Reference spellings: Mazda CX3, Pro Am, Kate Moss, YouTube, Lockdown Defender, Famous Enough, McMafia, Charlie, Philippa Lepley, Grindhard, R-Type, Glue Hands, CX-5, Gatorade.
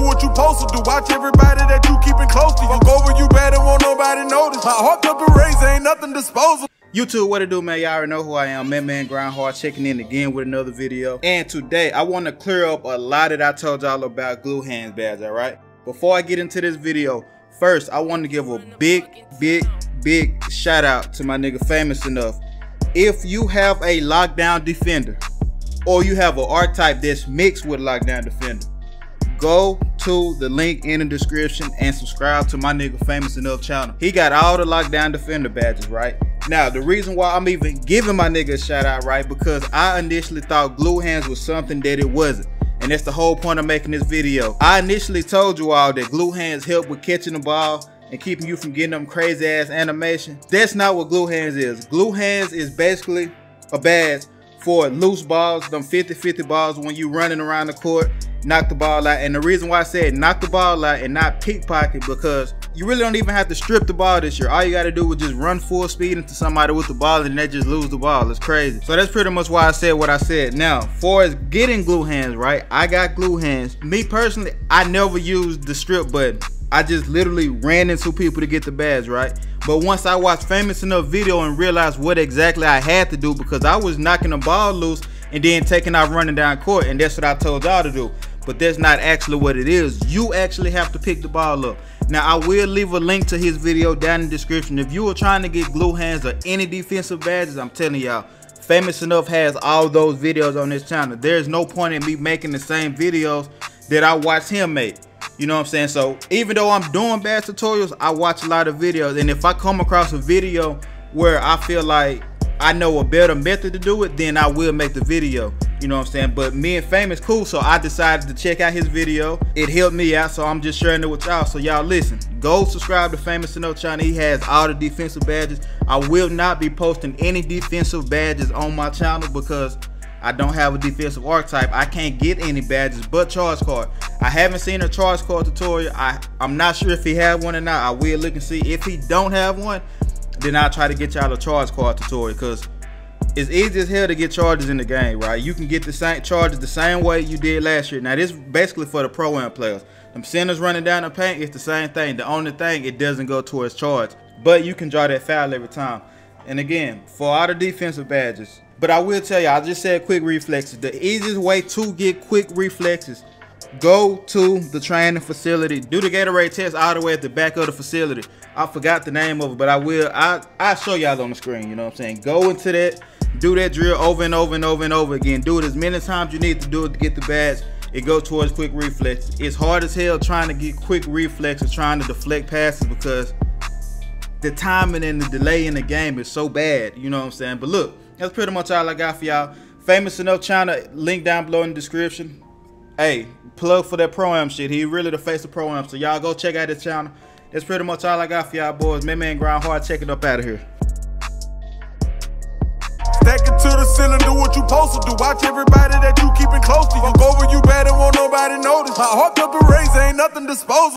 do what you supposed to do. Watch everybody that you keeping close to. Fuck over you bad and won't nobody notice. My heart up and raised, ain't nothing disposable. YouTube, what it do, man? Y'all already know who I am, man Grindhard, checking in again with another video. And today, I want to clear up a lot that I told y'all about Glue Hands badge, all right? Before I get into this video, first, I want to give a big shout out to my nigga Famous Enough. If you have a Lockdown Defender, or you have an R-Type that's mixed with Lockdown Defender, go to the link in the description and subscribe to my nigga Famous Enough channel. He got all the Lockdown Defender badges, right? Now, the reason why I'm even giving my nigga a shout out, right, because I initially thought Glue Hands was something that it wasn't. And that's the whole point of making this video. I initially told you all that Glue Hands helped with catching the ball and keeping you from getting them crazy ass animation. That's not what Glue Hands is. Glue Hands is basically a badge for loose balls, them 50-50 balls when you running around the court, knock the ball out. And the reason why I said knock the ball out and not pickpocket, because you really don't even have to strip the ball this year. All you gotta do is just run full speed into somebody with the ball and they just lose the ball. It's crazy. So that's pretty much why I said what I said. Now, far as getting Glue Hands, right? I got Glue Hands. Me personally, I never used the strip button. I just literally ran into people to get the badge, right? But once I watched Famous Enough video and realized what exactly I had to do, because I was knocking the ball loose and then taking out running down court, and that's what I told y'all to do. But that's not actually what it is. You actually have to pick the ball up. Now, I will leave a link to his video down in the description. If you are trying to get Glue Hands or any defensive badges, I'm telling y'all, Famous Enough has all those videos on this channel. There's no point in me making the same videos that I watched him make. You know what I'm saying? So even though I'm doing badge tutorials, I watch a lot of videos. And if I come across a video where I feel like I know a better method to do it, then I will make the video. You know what I'm saying? But me and Famous cool, so I decided to check out his video. It helped me out, so I'm just sharing it with y'all. So y'all listen, go subscribe to Famous Enough channel. He has all the defensive badges. I will not be posting any defensive badges on my channel because I don't have a defensive archetype. I can't get any badges but charge card. I haven't seen a charge card tutorial. I'm not sure if he had one or not. I will look and see. If he don't have one, then I'll try to get y'all a charge card tutorial, because it's easy as hell to get charges in the game, right? You can get the same charges the same way you did last year. Now, this is basically for the Pro Am players. Them centers running down the paint, it's the same thing. The only thing, it doesn't go towards charge. But you can draw that foul every time. And again, for all the defensive badges. But I will tell you, I just said quick reflexes. The easiest way to get quick reflexes, go to the training facility. Do the Gatorade test all the way at the back of the facility. I forgot the name of it, but I will. I'll show y'all on the screen, you know what I'm saying? Go into that. Do that drill over and over and over and over again. Do it as many times you need to do it to get the badge. It goes towards quick reflexes. It's hard as hell trying to get quick reflexes, trying to deflect passes, because the timing and the delay in the game is so bad. You know what I'm saying? But look, that's pretty much all I got for y'all. Famous Enough China, link down below in the description. Hey, plug for that Pro Am shit. He really the face of Pro Am. So y'all go check out his channel. That's pretty much all I got for y'all boys. Man Grindhard, check it up out of here. Stack it to the ceiling, do what you supposed to do. Watch everybody that you keeping close to. Fuck over you bad and won't nobody notice. My heart up and raised, ain't nothing disposable.